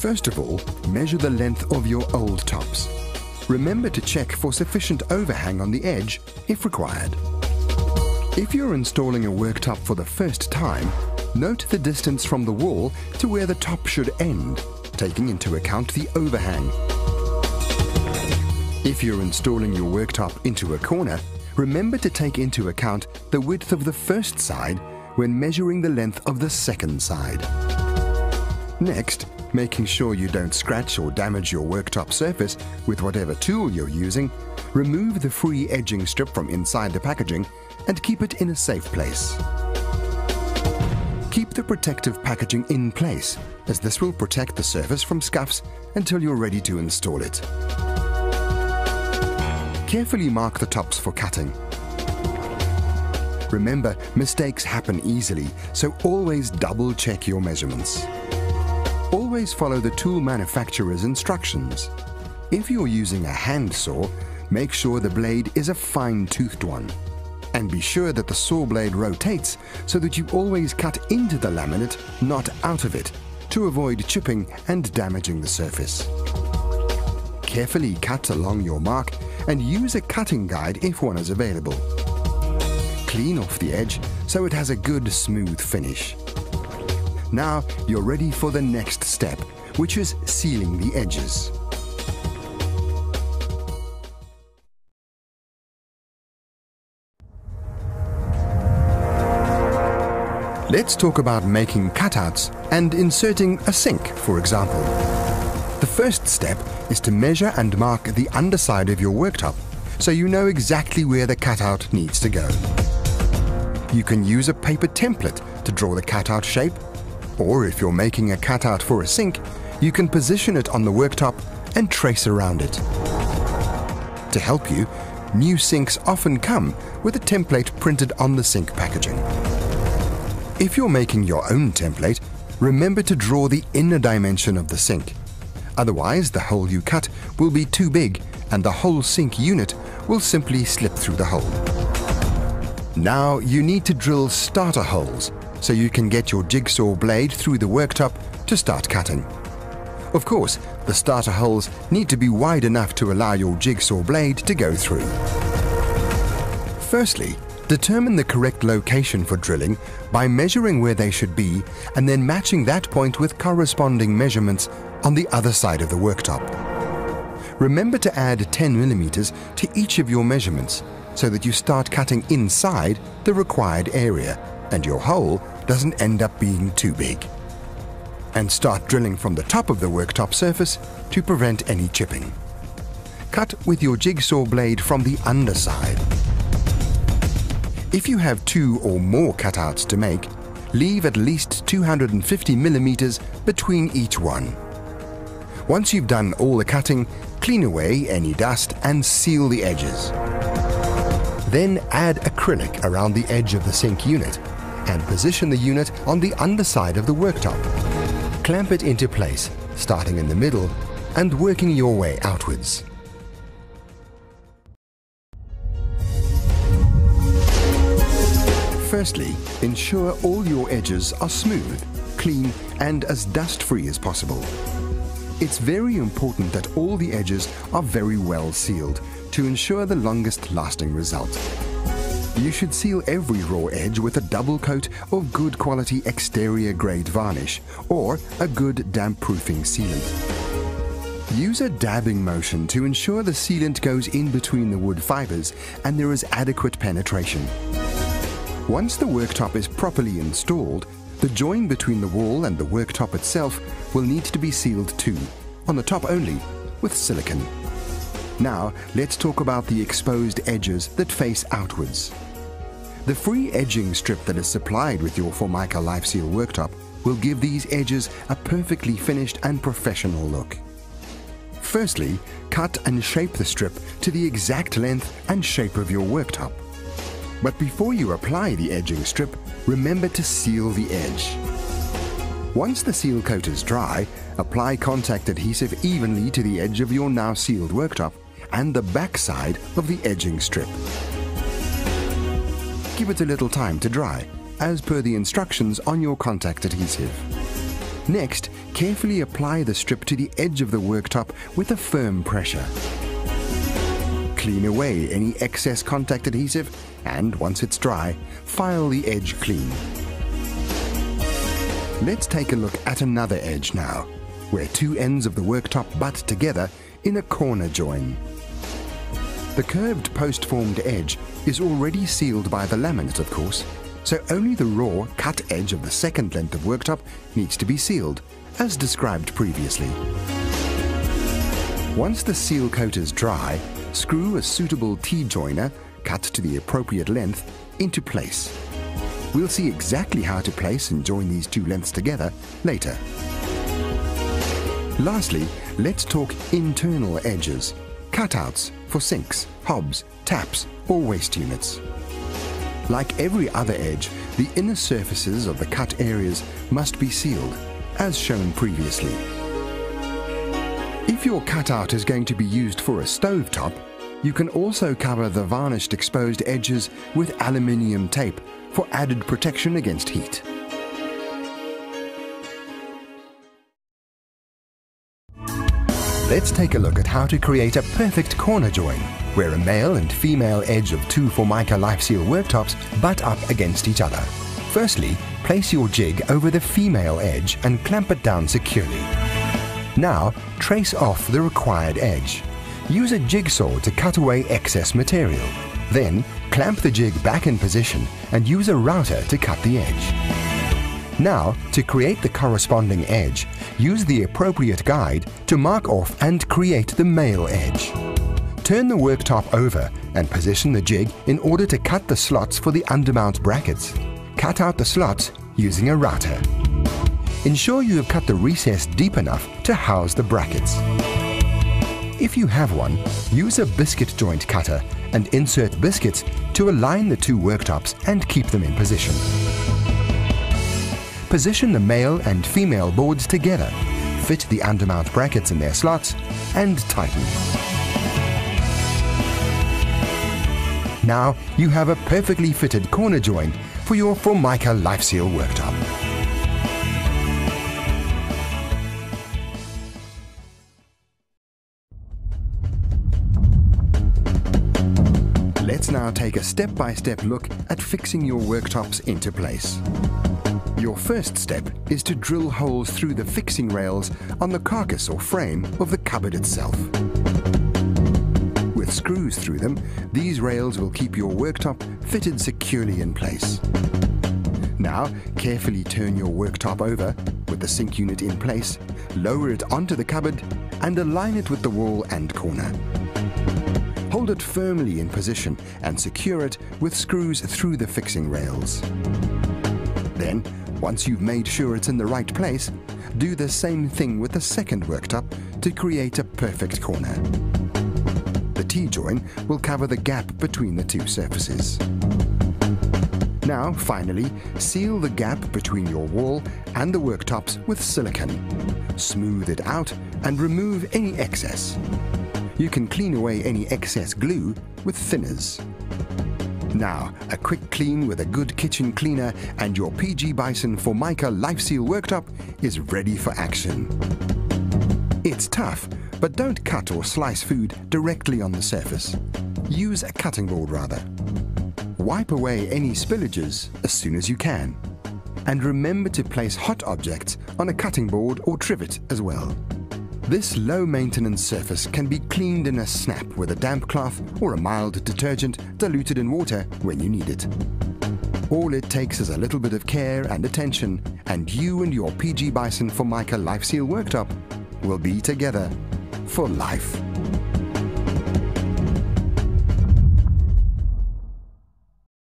First of all, measure the length of your old tops. Remember to check for sufficient overhang on the edge if required. If you're installing a worktop for the first time, note the distance from the wall to where the top should end, taking into account the overhang. If you're installing your worktop into a corner, remember to take into account the width of the first side when measuring the length of the second side. Next, making sure you don't scratch or damage your worktop surface with whatever tool you're using, remove the free edging strip from inside the packaging and keep it in a safe place. Keep the protective packaging in place, as this will protect the surface from scuffs until you're ready to install it. Carefully mark the tops for cutting. Remember, mistakes happen easily, so always double-check your measurements. Always follow the tool manufacturer's instructions. If you're using a hand saw, make sure the blade is a fine-toothed one. And be sure that the saw blade rotates so that you always cut into the laminate, not out of it, to avoid chipping and damaging the surface. Carefully cut along your mark and use a cutting guide if one is available. Clean off the edge so it has a good smooth finish. Now you're ready for the next step, which is sealing the edges. Let's talk about making cutouts and inserting a sink, for example. The first step is to measure and mark the underside of your worktop so you know exactly where the cutout needs to go. You can use a paper template to draw the cutout shape, or if you're making a cutout for a sink, you can position it on the worktop and trace around it. To help you, new sinks often come with a template printed on the sink packaging. If you're making your own template, remember to draw the inner dimension of the sink. Otherwise, the hole you cut will be too big and the whole sink unit will simply slip through the hole. Now you need to drill starter holes so you can get your jigsaw blade through the worktop to start cutting. Of course, the starter holes need to be wide enough to allow your jigsaw blade to go through. Firstly, determine the correct location for drilling by measuring where they should be and then matching that point with corresponding measurements on the other side of the worktop. Remember to add 10 millimeters to each of your measurements so that you start cutting inside the required area and your hole doesn't end up being too big. And start drilling from the top of the worktop surface to prevent any chipping. Cut with your jigsaw blade from the underside. If you have two or more cutouts to make, leave at least 250 millimeters between each one. Once you've done all the cutting, clean away any dust and seal the edges. Then add acrylic around the edge of the sink unit and position the unit on the underside of the worktop. Clamp it into place, starting in the middle and working your way outwards. Firstly, ensure all your edges are smooth, clean, and as dust-free as possible. It's very important that all the edges are very well sealed to ensure the longest-lasting result. You should seal every raw edge with a double coat of good quality exterior grade varnish or a good damp-proofing sealant. Use a dabbing motion to ensure the sealant goes in between the wood fibers and there is adequate penetration. Once the worktop is properly installed, the join between the wall and the worktop itself will need to be sealed too, on the top only, with silicone. Now, let's talk about the exposed edges that face outwards. The free edging strip that is supplied with your Formica LifeSeal worktop will give these edges a perfectly finished and professional look. Firstly, cut and shape the strip to the exact length and shape of your worktop. But before you apply the edging strip, remember to seal the edge. Once the seal coat is dry, apply contact adhesive evenly to the edge of your now sealed worktop and the backside of the edging strip. Give it a little time to dry, as per the instructions on your contact adhesive. Next, carefully apply the strip to the edge of the worktop with a firm pressure. Clean away any excess contact adhesive and, once it's dry, file the edge clean. Let's take a look at another edge now, where two ends of the worktop butt together in a corner join. The curved post-formed edge is already sealed by the laminate, of course, so only the raw cut edge of the second length of worktop needs to be sealed, as described previously. Once the seal coat is dry, screw a suitable T-joiner, cut to the appropriate length, into place. We'll see exactly how to place and join these two lengths together later. Lastly, let's talk internal edges, cutouts for sinks, hobs, taps or waste units. Like every other edge, the inner surfaces of the cut areas must be sealed, as shown previously. If your cutout is going to be used for a stovetop, you can also cover the varnished exposed edges with aluminium tape for added protection against heat. Let's take a look at how to create a perfect corner join, where a male and female edge of two Formica LifeSeal worktops butt up against each other. Firstly, place your jig over the female edge and clamp it down securely. Now, trace off the required edge. Use a jigsaw to cut away excess material. Then, clamp the jig back in position and use a router to cut the edge. Now, to create the corresponding edge, use the appropriate guide to mark off and create the male edge. Turn the worktop over and position the jig in order to cut the slots for the undermount brackets. Cut out the slots using a router. Ensure you have cut the recess deep enough to house the brackets. If you have one, use a biscuit joint cutter and insert biscuits to align the two worktops and keep them in position. Position the male and female boards together, fit the undermount brackets in their slots, and tighten. Now you have a perfectly fitted corner join for your Formica LifeSeal worktop. Let's now take a step-by-step look at fixing your worktops into place. Your first step is to drill holes through the fixing rails on the carcass or frame of the cupboard itself. With screws through them, these rails will keep your worktop fitted securely in place. Now, carefully turn your worktop over with the sink unit in place, lower it onto the cupboard and align it with the wall and corner. Hold it firmly in position and secure it with screws through the fixing rails. Then, once you've made sure it's in the right place, do the same thing with the second worktop to create a perfect corner. The T-join will cover the gap between the two surfaces. Now, finally, seal the gap between your wall and the worktops with silicone. Smooth it out and remove any excess. You can clean away any excess glue with thinners. Now, a quick clean with a good kitchen cleaner and your PG Bison Formica LifeSeal worktop is ready for action. It's tough, but don't cut or slice food directly on the surface. Use a cutting board rather. Wipe away any spillages as soon as you can. And remember to place hot objects on a cutting board or trivet as well. This low-maintenance surface can be cleaned in a snap with a damp cloth or a mild detergent diluted in water when you need it. All it takes is a little bit of care and attention, and you and your PG Bison Formica LifeSeal worktop will be together for life.